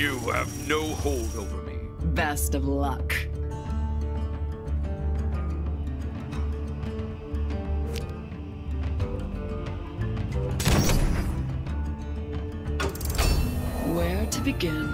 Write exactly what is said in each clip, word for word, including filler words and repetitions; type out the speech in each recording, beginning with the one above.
You have no hold over me. Best of luck. Where to begin?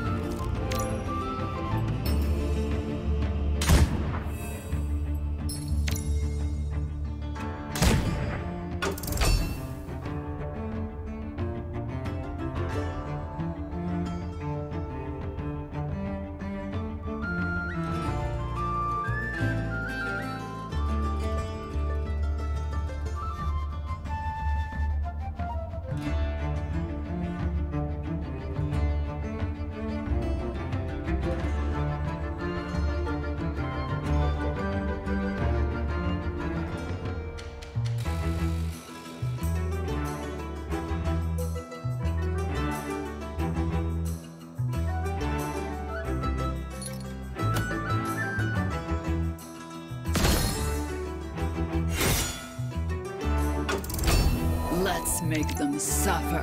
Let's make them suffer.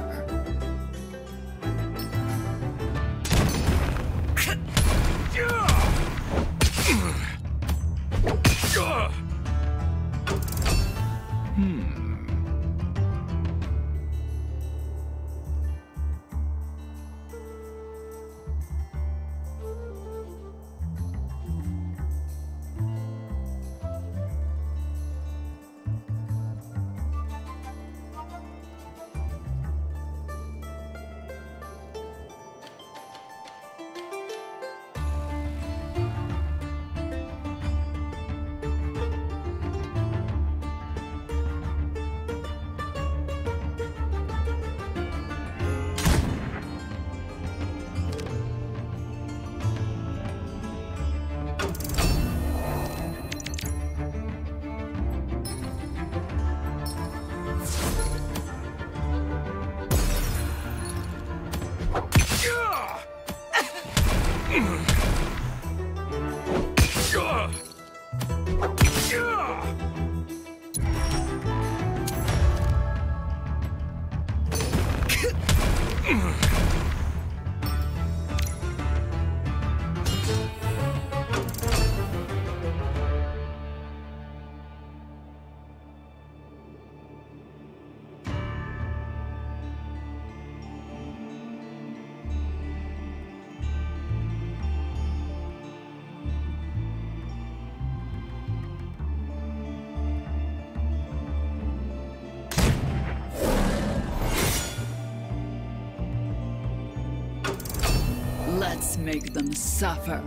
Let's make them suffer.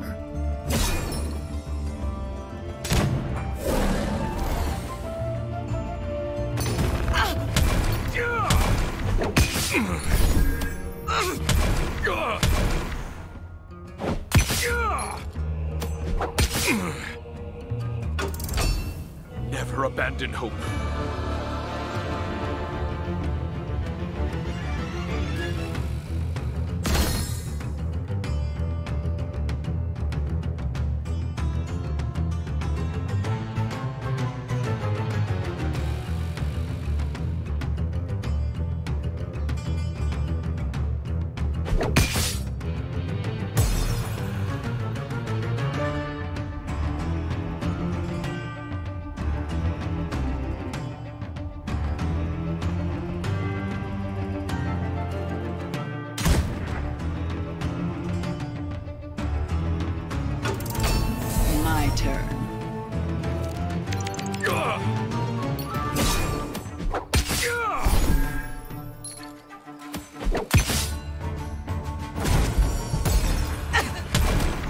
Never abandon hope.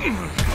Ugh!